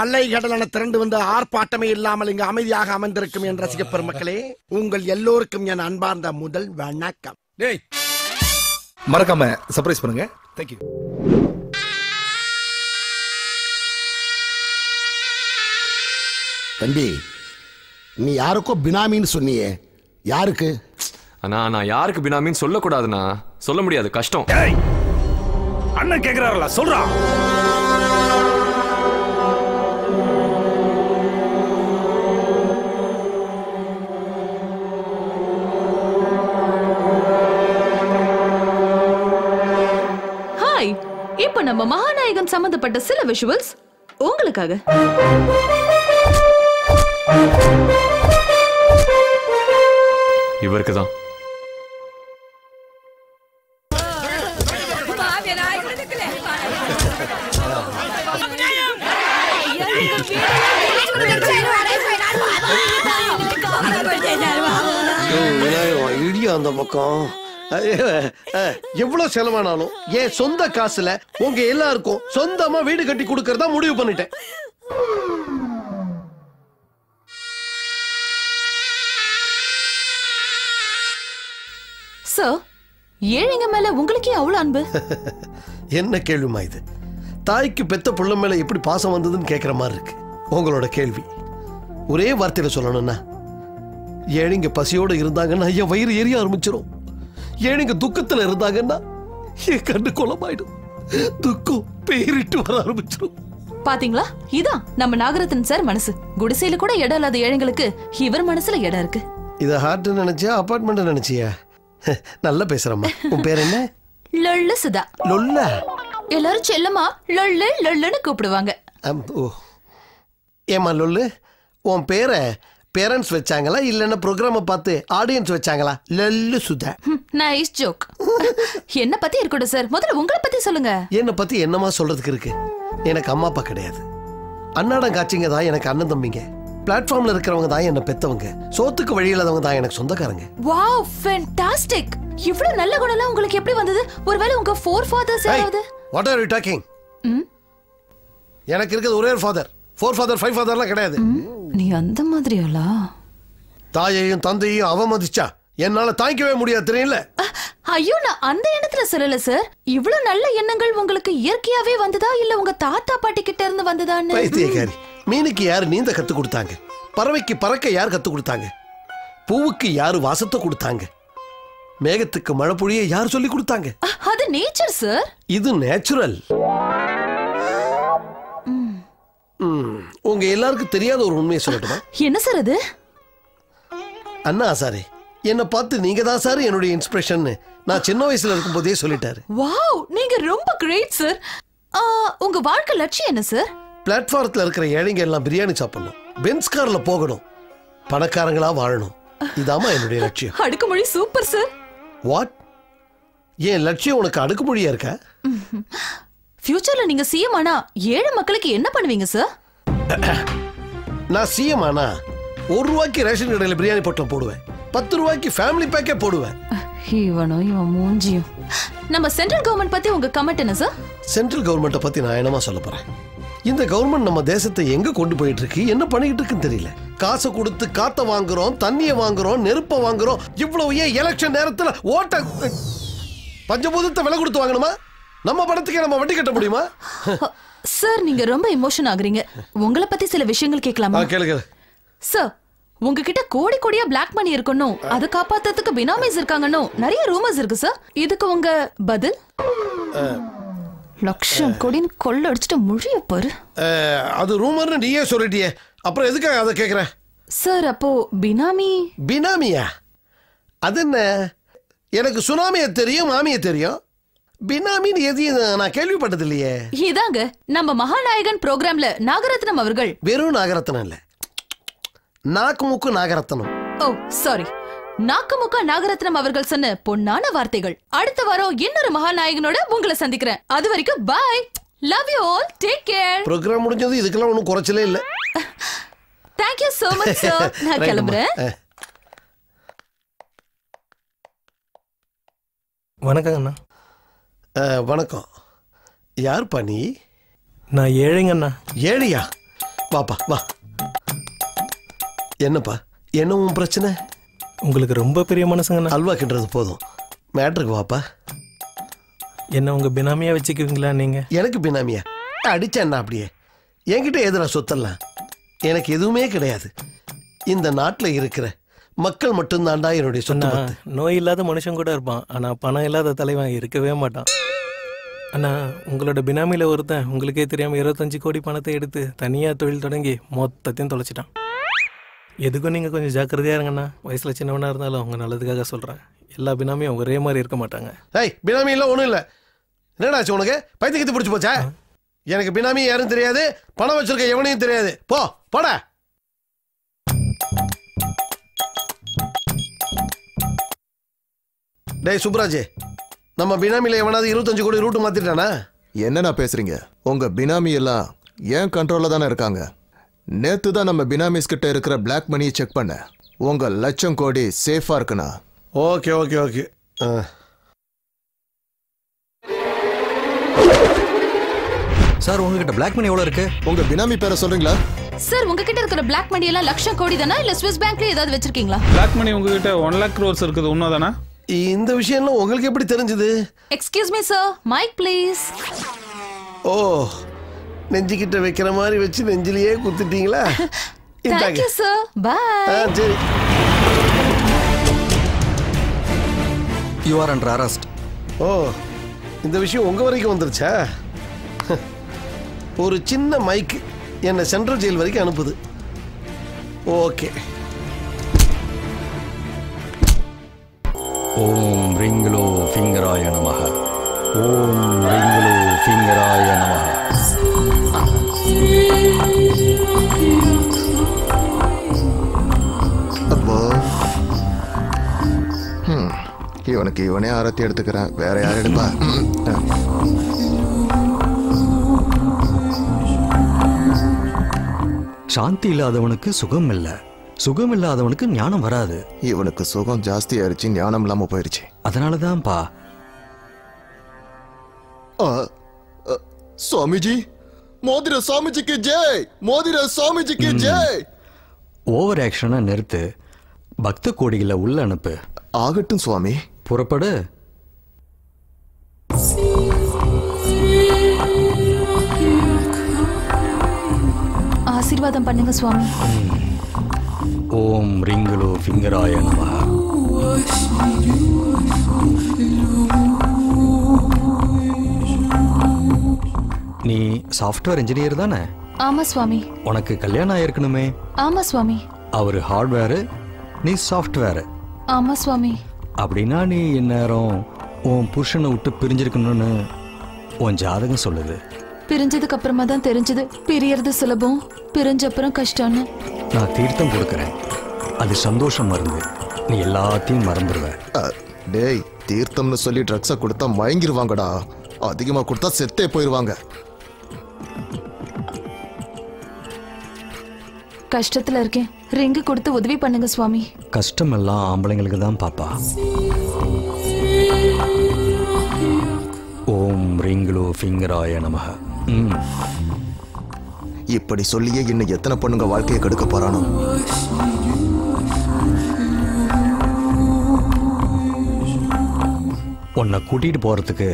அலைகடலான திரண்டு வந்த ஆர்ப்பாட்டமே இல்லாமல் இங்கு அமைதியாக அமர்ந்திருக்கும் என் ரசிக பெருமக்களே, உங்கள் எல்லோருக்கும் என் அன்பார்ந்த முதல் வணக்கம். மறக்காம சர்ப்ரைஸ் பண்ணுங்க. தேங்க்யூ. தம்பி, நீ யாருக்கோ பினாமின்னு சொன்னியே, யாருக்கு? அண்ணா, நான் யாருக்கு பினாமின்னு சொல்லக்கூடாதுண்ணா, சொல்ல முடியாது, கஷ்டம். அண்ணன் கேக்குறாருல சொல்றான். இப்ப நம்ம மகாநாயகம் சம்பந்தப்பட்ட சில விஷுவல்ஸ் உங்களுக்காக. இவருக்குதான் இடியா அந்த பக்கம் எவ்வளவு செலவானாலும் என் சொந்த காசுல உங்க எல்லாருக்கும் சொந்தமா வீடு கட்டி கொடுக்கறதா முடிவு பண்ணிட்டேன். சார், ஏழைங்க மேல உங்களுக்கே அவ்வளவு அன்பு? என்ன கேள்விமா இது? தாய்க்கு பெத்த புள்ள மேல எப்படி பாசம் வந்ததுன்னு கேட்கிற மாதிரி இருக்கு உங்களோட கேள்வி. ஒரே வார்த்தையில சொல்லணும்னா, ஏழைங்க பசியோட இருந்தாங்கன்னா என் வயிறு எரிய ஆரம்பிச்சிடும். ஏழைங்க துக்கத்துல இருந்தாங்கன்னா என் கண்ணு கோலமாயிடும். துக்கம் பேரிட்டு வர ஆரம்பிச்சிடும். பாத்தீங்களா, இதான் நம்ம நாகரத்தின் சார் மனசு. குடிசையில கூட இடம் இல்லாத ஏழைங்களுக்கு இவர் மனசுல இடம் இருக்கு. இத ஹார்ட் நினைச்சியா அபார்ட்மெண்ட் நினைச்சியா? நல்லா பேசுறம்மா. உன் பேர் என்ன? லொல்லு சுதா. லொல்லா? எல்லாரும் செல்லமா லொல்லு லொல்லுன்னு கூப்பிடுவாங்க. ஏமா லொல்லு, உன் பேரை பேரண்ட்ஸ் வச்சாங்களா இல்லன்னா ப்ரோக்ராம் பார்த்து ஆடியன்ஸ் வச்சாங்களா? லொல்லு சுதா. Nice joke. என்ன பத்தி இருக்கோட சார், முதல்ல உங்களை பத்தி சொல்லுங்க. என்ன பத்தி என்னமா சொல்றதுக்கு இருக்கு? எனக்கு அம்மா அப்பா கிடையாது. அண்ணாடம் காட்சிங்க தான் எனக்கு அண்ணன் தம்பிங்க. பிளாட்ஃபார்ம்ல இருக்கிறவங்க தான் என்ன பெத்தவங்க. சோத்துக்கு வழி இல்லாதவங்க தான் எனக்கு சொந்தக்காரங்க. Wow, fantastic. இவ்வளவு நல்ல குணம்லாம் உங்களுக்கு எப்படி வந்தது? ஒருவேளை உங்க forefathers ஏதாவது? What are you talking? எனக்கு இருக்குது ஒரே ஒரு ஃாதர். forefather, five fatherலாம் கிடையாது. நீ அந்த மாதிரியாளா? தாயையும் தந்தையையும் அவமதிச்சா என்னால தாங்கிக்கவே முடியாது, தெரியல. ஐயோ, நான் அந்த எண்ணத்துல சொல்லல சார். இவ்வளவு நல்ல எண்ணங்கள் உங்களுக்கு இயற்கையாவே வந்ததா இல்ல உங்க தாத்தா பாட்டி கிட்ட இருந்து வந்ததான்னு? பைத்தியக்காரி. மீனுக்கு யாரு நீந்த கத்து கொடுத்தாங்க? பறவைக்கு பறக்க யாரு கத்து கொடுத்தாங்க? பூவுக்கு யாரு வாசத்தை கொடுத்தாங்க? மேகத்துக்கு மழை பொழிய யாரு சொல்லி கொடுத்தாங்க? அது நேச்சர் சார். இது நேச்சுரல். உங்க எல்லாருக்கும் தெரியாத ஒரு உண்மையை சொல்லட்டுமா? என்ன சார் அது? அண்ணா சாரி என்ன பார்த்து நீங்க தான் சார் என்னுடைய இன்ஸ்பிரேஷன் நான் சின்ன வயசுல இருக்கும் போதே சொல்லிட்டாரு. வாவ், நீங்க ரொம்ப கிரேட் சார். உங்க வாழ்க்கை லட்சியம் என்ன சார்? பிளாட்ஃபார்ம்ல இருக்கிற ஏழைங்க எல்லாம் பிரியாணி சாப்பிடணும், பென்ஸ் கார்ல போகணும், பணக்காரங்களா வாழணும். இதாமா என்னுடைய லட்சியம். அடுக்குமொழி சூப்பர் சார். வாட், ஏன் லட்சியம் உனக்கு அடுக்குமொழியா இருக்கா? ஃபியூச்சர்ல நீங்க சிஎம் ஆனா ஏழை மக்களுக்கு என்ன பண்ணுவீங்க சார்? நான் சிஎம் ஆனா ₹1 ரேஷன் கடையில பிரியாணி போட்டம் போடுவேன். ₹10 ஃபேமிலி பேக்கே போடுவேன். இவனோ இவன் மூஞ்சியும். நம்ம சென்ட்ரல் கவர்மெண்ட் பத்தி உங்க கமெண்ட் என்ன சார்? சென்ட்ரல் கவர்மெண்ட பத்தி நான் என்னமா சொல்ல போறேன்? இந்த கவர்மெண்ட் நம்ம தேசத்தை எங்க கொண்டு போயிட்டு இருக்கு, என்ன பண்ணிட்டு இருக்குன்னு தெரியல. காசு கொடுத்து காத்த வாங்குறோம், தண்ணியை வாங்குறோம், நெருப்ப வாங்குறோம். இவ்வளவு ஏன் எலெக்ஷன் நேரத்துல ஓட்ட பஞ்சபூதத்தை விலை கொடுத்து வாங்கணுமா? நம்ம பணத்துக்கே நம்ம வட்டி கட்ட முடியுமா? சார், நீங்க ரொம்ப எமோஷன் ஆகுறீங்க. உங்களை பத்தி சில விஷயங்கள் கேட்கலாமா? கேளுங்க சார். உங்ககிட்ட கோடி கோடியா பிளாக் மணி இருக்கணும், அது காப்பாத்துறதுக்கு பினாமிஸ் இருக்காங்கன்னு நிறைய ரூமர்ஸ் இருக்கு சார். இதுக்கு உங்க பதில்? லட்சம் கோடின்னு கொள்ள அடிச்சுட்டு முழிய பாரு. அது ரூமர்னு நீயே சொல்லிட்டியே, அப்புறம் எதுக்காக அதை கேட்குறேன் சார்? அப்போ பினாமி? பினாமியா? அது என்ன, எனக்கு சுனாமியை தெரியும், மாமியை தெரியும். பினாமின்னு எதையும் நான் கேள்விப்பட்டது இல்லையே. இதாங்க நம்ம மகாநாயகன் ப்ரோக்ராம்ல நாகரத்னம் அவர்கள். வெறும் நாகரத்னம் இல்லை, நாக்குமுக்கு நாகரத்னம். ஓ சாரி, நாக்குமுக்கா நாகரத்னம் அவர்கள் சொன்ன பொன்னான வார்த்தைகள். அடுத்த வாரம் இன்னொரு மகாநாயகனோட உங்களை சந்திக்கிறேன். அது வரைக்கும் bye. Love you all. Take care. Program முடிஞ்சது, இதுக்கெல்லாம் ஒன்றும் குறைச்சலே இல்லை. Thank you so much sir. நான் கிளம்புறேன். வணக்கம் அண்ணா. வணக்கம். யார் பண்ணி? நான் ஏழைங்க அண்ணா. ஏழையா? வாப்பா வா. என்னப்பா என்ன உன் பிரச்சனை? உங்களுக்கு ரொம்ப பெரிய மனசுங்கண்ணா. அல்வா கிண்டுறது போதும், மேட்ருக்கு வாப்பா. என்ன உங்கள் பினாமியாக வச்சுக்குவீங்களா நீங்கள்? எனக்கு பினாமியா அடித்தேண்ணா? அப்படியே என்கிட்ட எதிராக சொத்தலாம், எனக்கு எதுவுமே கிடையாது. இந்த நாட்டில் இருக்கிற மக்கள் மட்டும்தான்டா என்னுடைய சொன்ன. நோய் இல்லாத மனுஷன் கூட இருப்பான், ஆனால் பணம் இல்லாத தலைவன் இருக்கவே மாட்டான். ஆனால் உங்களோட பினாமியில் ஒருத்தன் உங்களுக்கே தெரியாமல் 25 கோடி பணத்தை எடுத்து தனியாக தொழில் தொடங்கி மொத்தத்தையும் தொலைச்சிட்டான். எதுக்கும் நீங்கள் கொஞ்சம் ஜாக்கிரதையாக இருங்கண்ணா. வயசில் சின்னவனாக இருந்தாலும் அவங்க நல்லதுக்காக சொல்கிறேன், எல்லா பினாமியும் ஒரே மாதிரி இருக்க மாட்டாங்க. ஏய் பினாமியெல்லாம் ஒன்றும் இல்லை. என்னடாச்சு உனக்கு பைத்தியத்தை பிடிச்சி போச்சா? எனக்கு பினாமி யாரும் தெரியாது, பணம் வச்சிருக்க எவனையும் தெரியாது. போ போட. டேய் சுப்ராஜே, நம்ம பினாமியில் எவனாவது 25 கோடி ரூட்டு மாற்றிட்டானா? என்னண்ணா பேசுகிறீங்க? உங்கள் பினாமி எல்லாம் ஏன் கண்ட்ரோலில் தானே இருக்காங்க. நேற்று தான் நம்ம பினாமிஸ்கிட்ட இருக்கிற பிளாக் மணியை செக் பண்ண, உங்கள் 1,00,000 கோடி சேஃபாக இருக்குண்ணா. Okay okay okay. சார் உங்ககிட்ட பிளாக் மணி எவ்வளோ இருக்கு? உங்கள் பினாமி பேரை சொல்கிறீங்களா? சார் உங்ககிட்ட இருக்கிற பிளாக் மணி எல்லாம் 1,00,000 கோடி தானா, இல்லை ஸ்விஸ் பேங்க்ல ஏதாவது வச்சிருக்கீங்களா? பிளாக் மணி உங்ககிட்ட 1,00,000 crores இருக்குது, உண்மை தானா? இந்த விஷயம்லாம் உங்களுக்கு எப்படி தெரிஞ்சது? Excuse me sir, mic please. ஓ நெஞ்சிக்கிட்ட வைக்கிற மாதிரி வச்சு நெஞ்சிலேயே குத்திட்டீங்களா? Thank you sir, bye. சரி, யூ ஆர் அண்டர் அரெஸ்ட். ஓ இந்த விஷயம் உங்கள் வரைக்கும் வந்துருச்சா? ஒரு சின்ன மைக் என்னை சென்ட்ரல் ஜெயில் வரைக்கும் அனுப்புது. ஓகே. ஓம் ரிங்குலோ ஃபிங்கராய நமஹ. ஓம் ரிங்குலோ ஃபிங்கராய நமஹ. இவனுக்கு இவனே ஆரத்தி எடுத்துக்கிறேன், வேற யார் எடுப்பா? சாந்தி இல்லாதவனுக்கு சுகம் இல்லை, சுகம் இல்லாதவனுக்கு ஞானம் வராது. இவனுக்கு சுகம் ஜாஸ்தி ஆயிடுச்சு, ஞானம் இல்லாம போயிருச்சு. அதனாலதான்ப்பா. சுவாமிஜி மோதிர சுவாமிஜிக்கு ஜெய், மோதிர சுவாமிஜிக்கு ஜெய். ஓவர் ஆக்ஷனை நிறுத்து, பக்த கோடிகளை உள்ள அனுப்பு. ஆகட்டும் சுவாமி, புறப்படு. ஆசீர்வாதம் பண்ணுங்க சுவாமி. ஓம் ரிங்குலோ ஃபிங்கராய நமஹ. நீ சாஃப்ட்வேர் இன்ஜினியர் தானே? ஆமா சுவாமி. உனக்கு கல்யாணம் ஆயிருக்கணுமே? ஆமா சுவாமி. அவரு ஹார்ட்வேரு, நீ சாஃப்ட்வேரு. ஆமா சுவாமி. அப்படின்னா நீ இந்நேரம் உன் புருஷனை விட்டு பிரிஞ்சிருக்கணும்னு உன் ஜாதகம் சொல்லுது. பிரிஞ்சதுக்கு அப்புறமா தான் தெரிஞ்சது பிரியறது சுலபம், பிரிஞ்ச அப்புறம் கஷ்டம்னு. நான் தீர்த்தம் கொடுக்குறேன், அது சந்தோஷம் மருந்து, நீ எல்லாத்தையும் மறந்துடுவ. டேய் தீர்த்தம்னு சொல்லி ட்ரக்ஸை கொடுத்தா மயங்கிடுவாங்கடா, அதிகமாக கொடுத்தா செத்தே போயிடுவாங்க. கஷ்டத்தில் இருக்கேன், ரிங்கு கொடுத்து உதவி பண்ணுங்க சுவாமி. கஷ்டம் எல்லாம் ஆம்பளைங்களுக்கு தான் பாப்பா. ஓம் ரிங்குலோ ஃபிங்கராய நமஹ. இப்படி சொல்லியே இன்னும் எத்தனை பொண்ணுங்க வாழ்க்கையை கெடுக்க போறானோ. உன்னை கூட்டிட்டு போறதுக்கு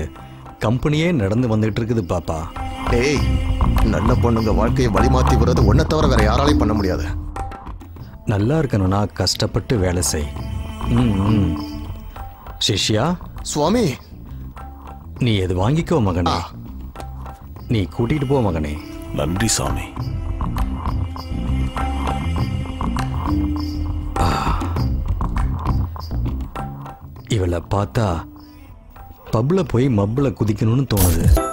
கம்பெனியே நடந்து வந்துட்டு இருக்குது பாப்பா. டேய் நல்ல பொண்ணுங்க வாழ்க்கையை வழிமாத்தி விடுறது உன்னை தவிர வேற யாராலையும் பண்ண முடியாது. நல்லா இருக்கணும்னா கஷ்டப்பட்டு வேலை செய். சிஷ்யா. சுவாமி. நீ எது வாங்கிக்கோ மகனே, நீ கூட்டிட்டு போ மகனே. நன்றி சாமி. இவளை பார்த்தா பப்ல போய் மப்ல குதிக்கணும்னு தோணுது.